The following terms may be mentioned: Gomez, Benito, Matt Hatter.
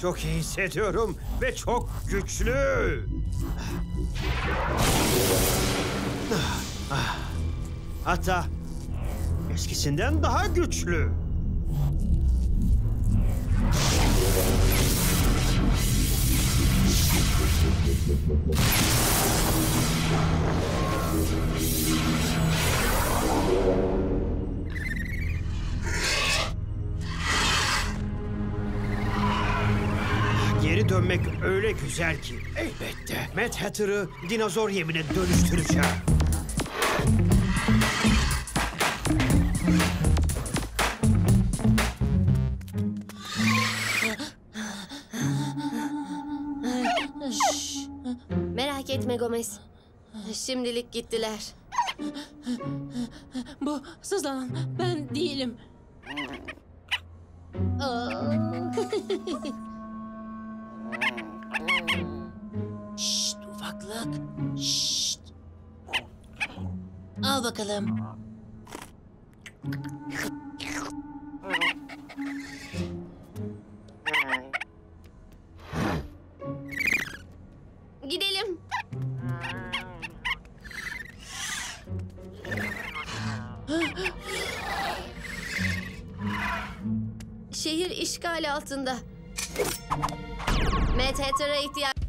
Çok iyi hissediyorum ve çok güçlü. Hatta eskisinden daha güçlü. Geri dönmek öyle güzel ki elbette Matt Hatter'ı dinozor yemine dönüştüreceğim. Merak etme Gomez. Şimdilik gittiler. Bu sızlanan ben değilim. Şşt, ufaklık. Şşt. Al bakalım. Gidelim. Şehir işgal altında. Matt Hatter'a ihtiyaç...